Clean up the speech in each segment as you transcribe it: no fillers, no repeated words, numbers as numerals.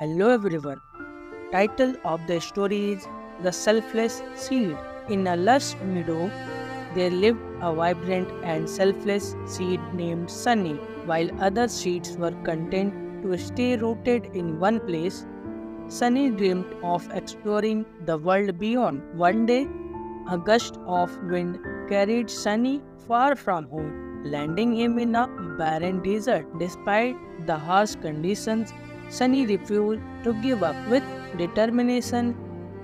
Hello everyone. Title of the story is The Selfless Seed. In a lush meadow, there lived a vibrant and selfless seed named Sunny. While other seeds were content to stay rooted in one place, Sunny dreamed of exploring the world beyond. One day, a gust of wind carried Sunny far from home, landing him in a barren desert. Despite the harsh conditions, Sunny refused to give up. With determination,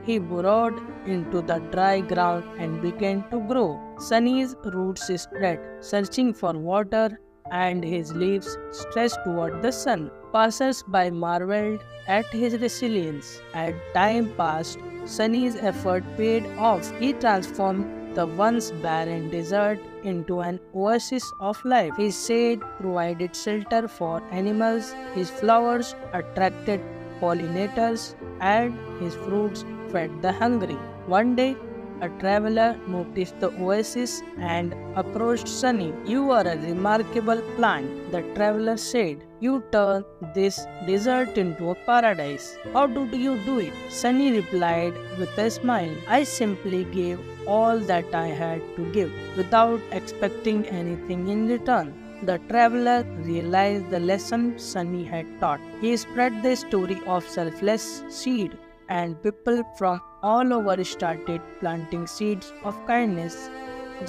he burrowed into the dry ground and began to grow. Sunny's roots spread, searching for water, and his leaves stretched toward the sun. Passers-by marveled at his resilience. As time passed, Sunny's effort paid off. He transformed the once barren desert into an oasis of life. His shade provided shelter for animals, his flowers attracted pollinators, and his fruits fed the hungry. One day, a traveler noticed the oasis and approached Sunny. "You are a remarkable plant," the traveler said. "You turn this desert into a paradise. How did you do it?" Sunny replied with a smile, "I simply gave all that I had to give, without expecting anything in return." The traveler realized the lesson Sunny had taught. He spread the story of selfless seed, and people from all over started planting seeds of kindness,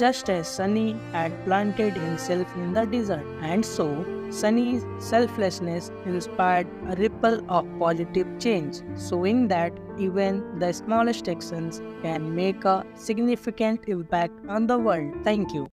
just as Sunny had planted himself in the desert. And so, Sunny's selflessness inspired a ripple of positive change, showing that even the smallest actions can make a significant impact on the world. Thank you.